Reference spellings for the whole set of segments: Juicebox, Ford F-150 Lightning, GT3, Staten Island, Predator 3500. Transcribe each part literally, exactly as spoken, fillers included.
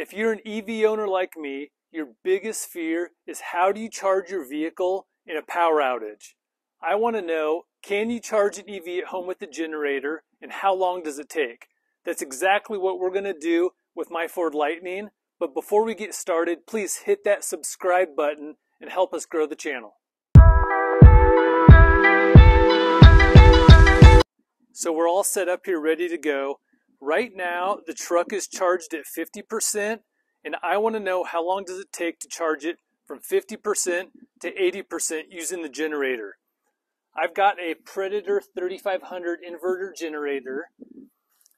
If you're an E V owner like me, your biggest fear is how do you charge your vehicle in a power outage? I want to know, can you charge an E V at home with the generator, and how long does it take? That's exactly what we're going to do with my Ford Lightning. But before we get started, please hit that subscribe button and help us grow the channel. So we're all set up here, ready to go. Right now, the truck is charged at fifty percent, and I want to know how long does it take to charge it from fifty percent to eighty percent using the generator. I've got a Predator thirty-five hundred inverter generator,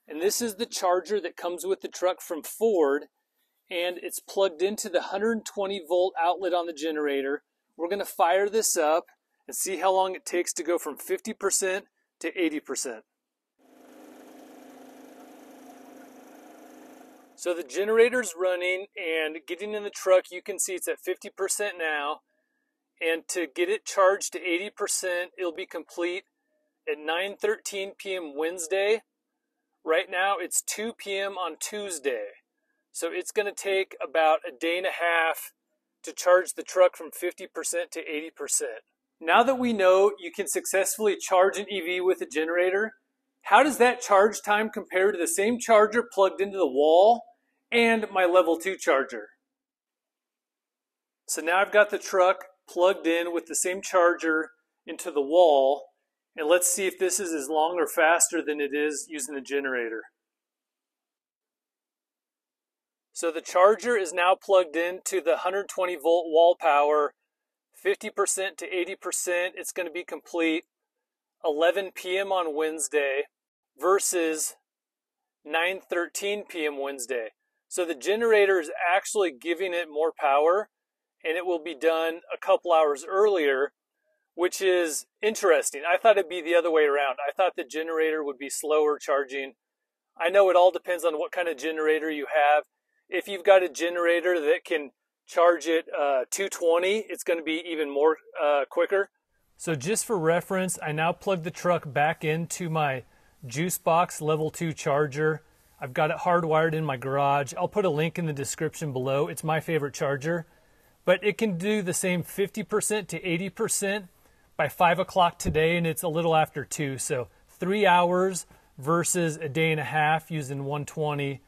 and this is the charger that comes with the truck from Ford, and it's plugged into the one hundred twenty volt outlet on the generator. We're going to fire this up and see how long it takes to go from fifty percent to eighty percent. So the generator's running and getting in the truck, you can see it's at fifty percent now. And to get it charged to eighty percent, it'll be complete at nine thirteen p m Wednesday. Right now it's two p m on Tuesday. So it's going to take about a day and a half to charge the truck from fifty percent to eighty percent. Now that we know you can successfully charge an E V with a generator, how does that charge time compare to the same charger plugged into the wall and my level two charger? So now I've got the truck plugged in with the same charger into the wall, and let's see if this is as long or faster than it is using the generator. So the charger is now plugged into the one hundred twenty volt wall power, fifty percent to eighty percent. It's going to be complete eleven p m on Wednesday versus nine thirteen p m Wednesday. So the generator is actually giving it more power, and it will be done a couple hours earlier, which is interesting. I thought it'd be the other way around. I thought the generator would be slower charging. I know it all depends on what kind of generator you have. If you've got a generator that can charge at uh, two twenty, it's going to be even more uh, quicker. So just for reference, I now plug the truck back into my Juicebox level two charger. I've got it hardwired in my garage. I'll put a link in the description below. It's my favorite charger, but it can do the same fifty percent to eighty percent by five o'clock today, and it's a little after two. So three hours versus a day and a half using one twenty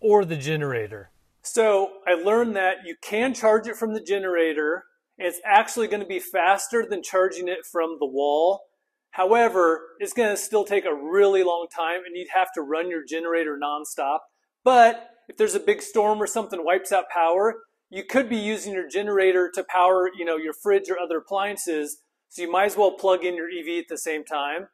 or the generator. So I learned that you can charge it from the generator. It's actually going to be faster than charging it from the wall. However, it's going to still take a really long time, and you'd have to run your generator nonstop. But if there's a big storm or something wipes out power, you could be using your generator to power, you know, your fridge or other appliances. So you might as well plug in your E V at the same time.